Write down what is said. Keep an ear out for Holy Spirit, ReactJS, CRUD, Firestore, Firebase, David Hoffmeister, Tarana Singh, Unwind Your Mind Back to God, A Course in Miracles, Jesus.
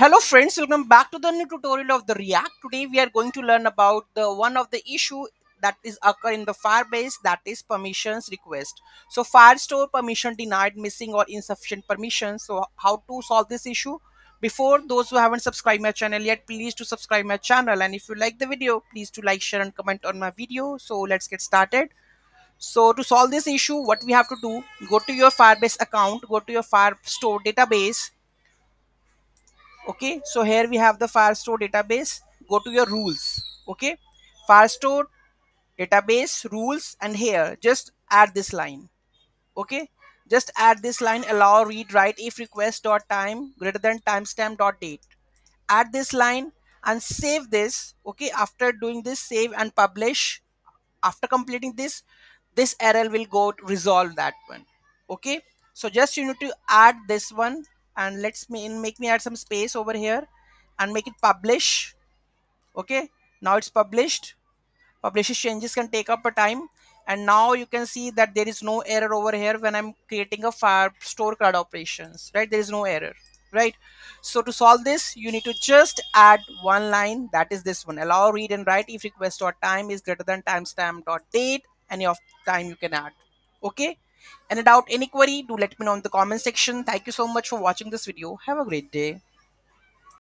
Hello friends, welcome back to the new tutorial of the React. Today we are going to learn about one of the issue that is occur in the Firebase, that is permissions request. So Firestore permission denied, missing or insufficient permissions. So how to solve this issue? Before those who haven't subscribed my channel yet, please to subscribe my channel, and if you like the video, please to like, share and comment on my video. So let's get started. So to solve this issue, what we have to do, go to your Firebase account, go to your Firestore database. Okay, so here we have the Firestore database. Go to your rules. Okay, Firestore database rules, and here just add this line. Okay, just add this line, allow read write if request dot time greater than timestamp dot date. Add this line and save this. Okay, after doing this, save and publish. After completing this, this error will go to resolve that one. Okay, so just you need to add this one. And let's make me add some space over here and make it publish. Okay, now it's published. Publishes changes can take up a time, and now you can see that there is no error over here when I'm creating a Firestore CRUD operations, right? There is no error, right? So to solve this, you need to just add one line, that is this one, allow read and write if request dot time is greater than timestamp dot date. Any of time you can add. Okay, and without any query, do let me know in the comment section. Thank you so much for watching this video. Have a great day.